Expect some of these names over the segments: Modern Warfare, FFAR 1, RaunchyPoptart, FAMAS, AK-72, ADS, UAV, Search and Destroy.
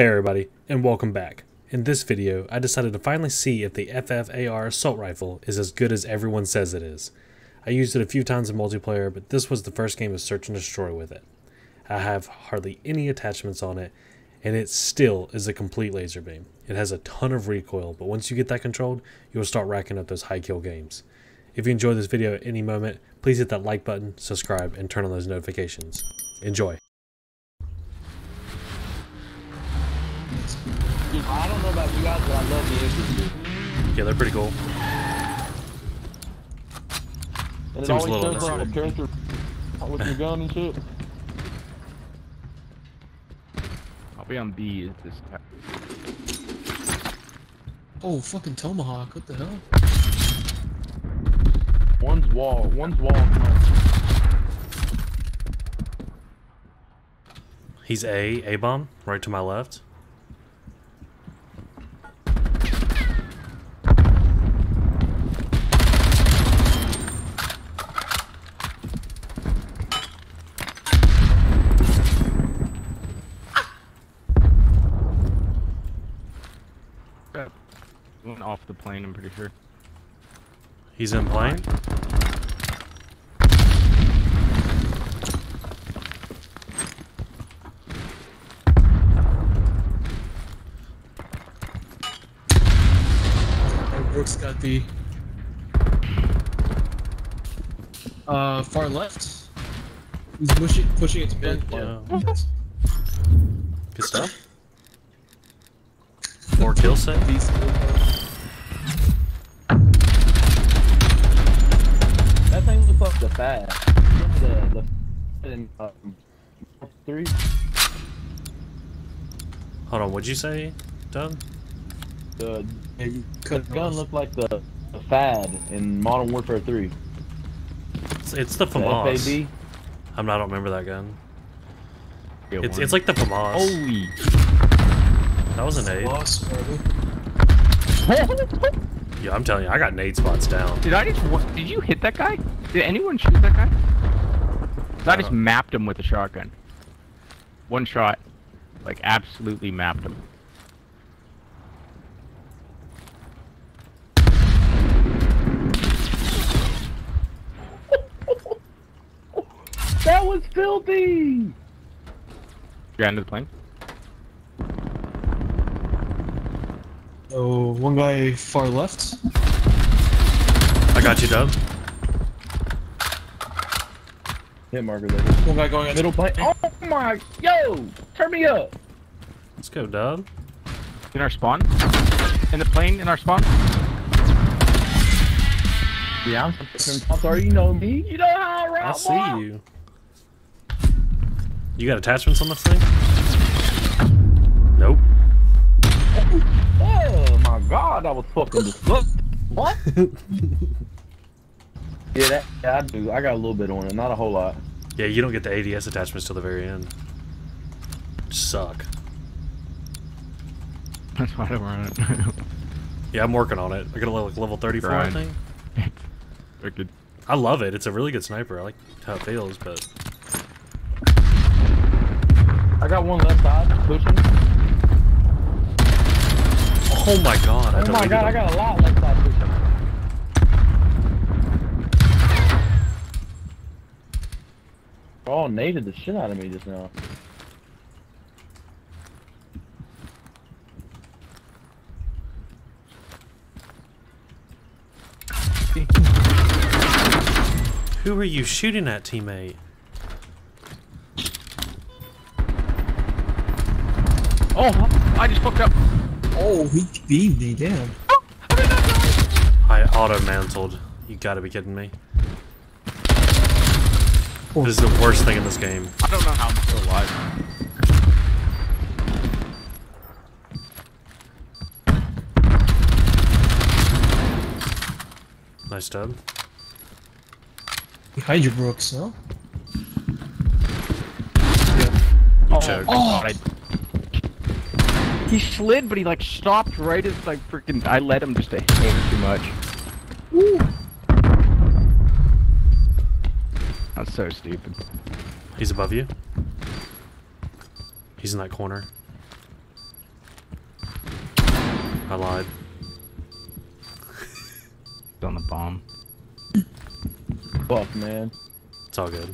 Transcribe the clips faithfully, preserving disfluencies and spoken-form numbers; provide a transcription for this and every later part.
Hey everybody, and welcome back. In this video, I decided to finally see if the F F A R assault rifle is as good as everyone says it is. I used it a few times in multiplayer, but this was the first game of Search and Destroy with it. I have hardly any attachments on it, and it still is a complete laser beam. It has a ton of recoil, but once you get that controlled, you'll start racking up those high kill games. If you enjoyed this video at any moment, please hit that like button, subscribe, and turn on those notifications. Enjoy. I don't know about you guys, but I love the H P. Yeah, they're pretty cool. And it always turns around a character with your gun and shit. I'll be on B at this time. Oh, fucking Tomahawk, what the hell? One's wall, one's wall. He's A, A-bomb, right to my left. Went off the plane, I'm pretty sure. He's in plane? Hey, Brooks got the... Uh, far left. He's pushing, pushing its mid. Yeah. Good stuff. Four kill set. That thing was up the fast. The, the, uh, three. Hold on, what'd you say, Doug? The, the gun looked like the, the FAD in Modern Warfare three. It's, it's the FAMAS. The I'm not, I don't remember that gun. Good it's one. It's like the FAMAS. Holy. That was a nade. Lost, yeah, I'm telling you, I got nade spots down. Did I just? What, did you hit that guy? Did anyone shoot that guy? I, I just know. mapped him with a shotgun. One shot, like absolutely mapped him. That was filthy. You're under the plane. Oh, one guy far left. I got you, Dub. Hit marker there. One guy going in middle plane. Oh my, yo, turn me up. Let's go, Dub. In our spawn. In the plane, in our spawn. Yeah. I'm sorry, you know me. You know how I rock. I see walk. you. You got attachments on this thing? Nope. God, I was fucking the What? yeah, that, yeah, I do. I got a little bit on it, not a whole lot. Yeah, you don't get the A D S attachments till the very end. Suck. That's why I don't run it. Yeah, I'm working on it. I got a like level thirty-four, I think. Good. I love it. It's a really good sniper. I like how it feels, but I got one left side pushing. Oh my god, I Oh my god, them. I got a lot left side pushing. They're all naded the shit out of me just now. Who are you shooting at, teammate? Oh, I just fucked up. Oh, he beat me down. Oh, I did not die. I auto-mantled. You gotta be kidding me. Oh. This is the worst thing in this game. I don't know how I'm still alive. Nice dub. Behind you, Brooks, huh? Yeah. You oh. choked. Oh. I He slid, but he like stopped right as like freaking. I let him just a hair too much. Woo. That's so stupid. He's above you. He's in that corner. I lied. On the bomb. Fuck, man. It's all good.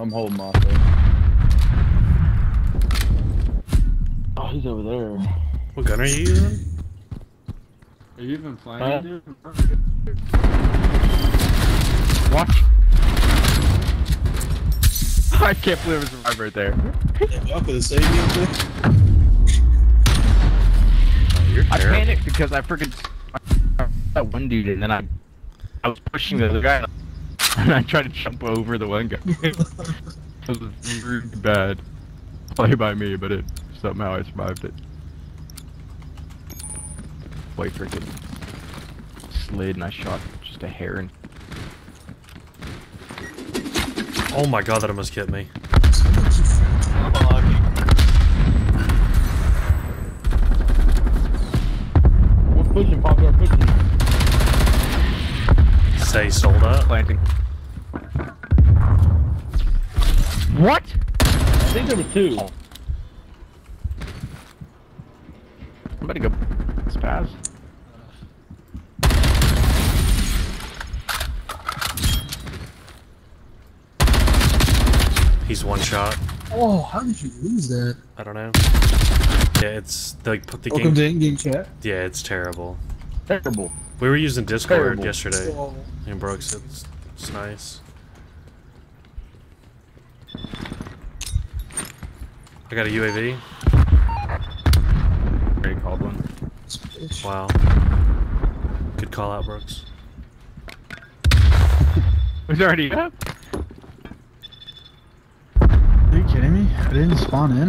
I'm holding off there. Oh, he's over there. What gun are you using? Are you even flying, uh, dude? Watch. I can't believe it's my right there. Y'all could've saved me up there. Oh, you're terrible. I panicked because I freaking that one dude and then I I was pushing the other guy and I tried to jump over the one guy. It was really bad play by me, but it somehow I survived it. Boy freaking slid and I shot just a heron. Oh my god, that almost hit me. We're pushing, Pop, we're pushing. Stay sold up. Planting. What? I think there were two. I'm about to go. Let's pass. He's one shot. Oh, how did you lose that? I don't know. Yeah, it's like put the Welcome game. Welcome to in-game chat. Yeah, it's terrible. Terrible. We were using Discord terrible. yesterday, so... and Brooks, it's, it's nice. I got a U A V. Great called one. Wow. Good call out, Brooks. He's already up. Are you kidding me? I didn't spawn in.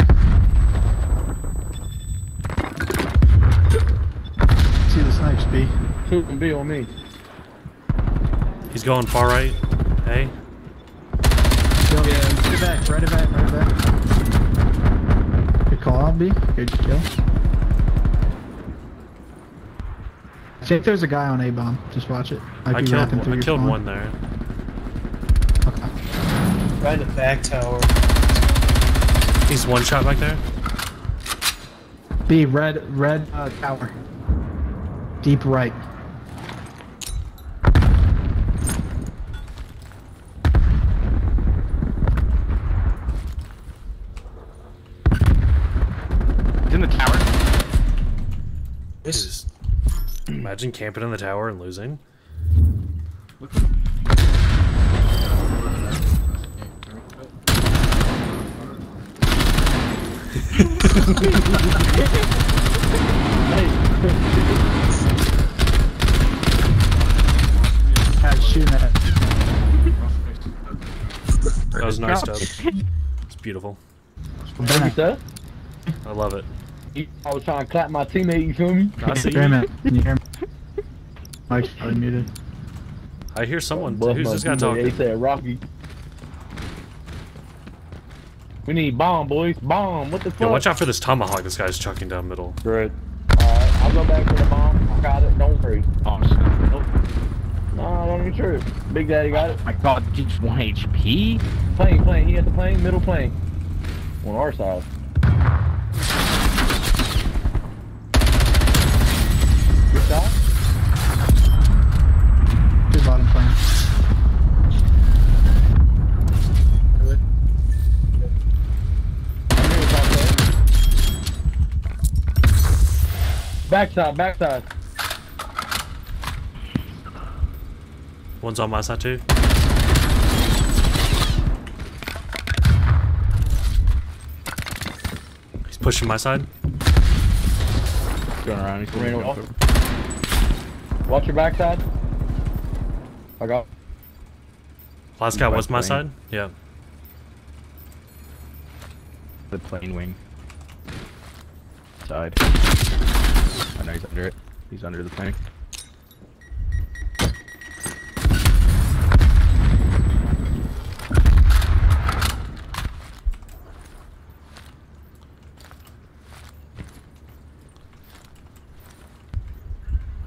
See the snipes, B. Shoot and B on me. He's going far right. Hey. Go, yeah. Right back, right back, right back. Good call out, B. Good kill. I think there's a guy on A bomb. Just watch it. I killed, I killed spawn. one there. Okay. Right in the back tower. He's one shot back there. B, red, red uh, tower. Deep right. It's in the tower. This is. Imagine camping in the tower and losing. Look at him. Hey. That was nice, Dub. It's beautiful. I love it. I was trying to clap my teammate, you feel me? I see you. Mike's unmuted. I hear someone. Who's this guy talking? They said Rocky. We need bomb, boys. Bomb. What the fuck? Yeah, watch out for this tomahawk this guy's chucking down middle. Right. Alright, I'll go back for the bomb. I got it. Don't worry. Oh, shit. Nope. No, don't be true. Big Daddy got it. Oh my god, just one H P? Plane, plane. He had the plane. Middle plane. On our side. Good shot. Good bottom plane. Backside, backside. One's on my side too. He's pushing my side. Going around. He's going around. Watch your backside. I got. Last guy was my side. Yeah. The plane wing. Side. I know he's under it. He's under the plane.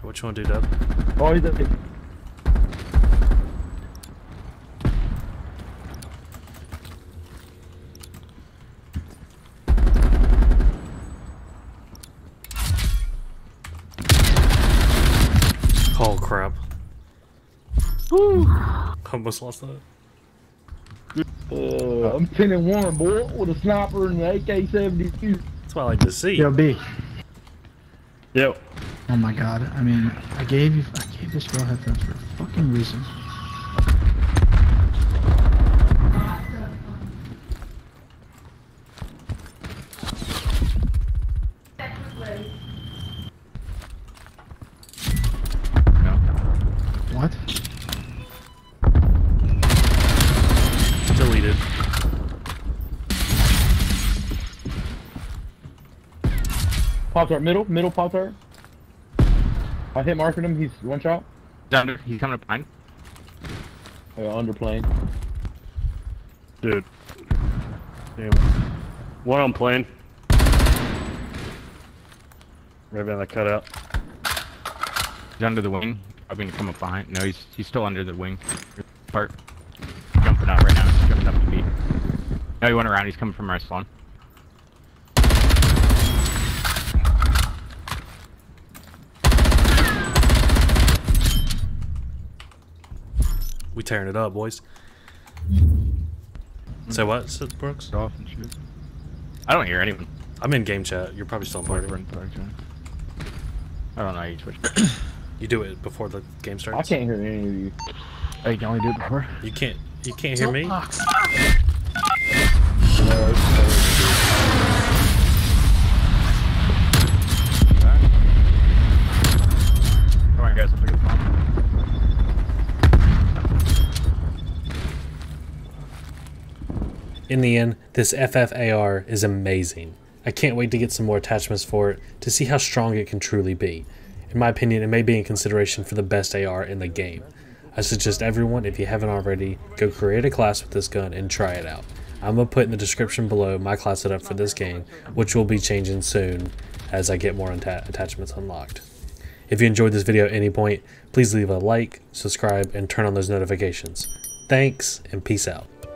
Which one, dude? Up? Oh, he's up. Almost lost that. Uh, I'm pinning one, boy, with a sniper and an A K seventy-two. That's what I like to see. Yo, B. Yo. Oh my god, I mean, I gave you, I gave this girl headphones for a fucking reason. What? Deleted. Pop tart, middle, middle pop tart. I hit marking him, he's one shot. Under, he's coming up behind. Yeah, under plane. Dude. Damn. One on plane. Right behind that cutout. He's under the wing. I'm gonna come up behind. No, he's he's still under the wing part. Jumping out right now. He's jumping up the beat. No, he went around. He's coming from our spawn. We tearing it up, boys. Say what? Sits Brooks. Off and shoot. I don't hear anyone. I'm in game chat. You're probably still party. I don't know how you switch. You do it before the game starts. I can't hear any of you. Oh, you can only do it before. You can't. You can't hear me. No, come on, guys. Let's look at the bomb. In the end, this F F A R is amazing. I can't wait to get some more attachments for it to see how strong it can truly be. In my opinion, it may be in consideration for the best A R in the game. I suggest everyone, if you haven't already, go create a class with this gun and try it out. I'm going to put in the description below my class setup for this game, which will be changing soon as I get more attachments unlocked. If you enjoyed this video at any point, please leave a like, subscribe, and turn on those notifications. Thanks, and peace out.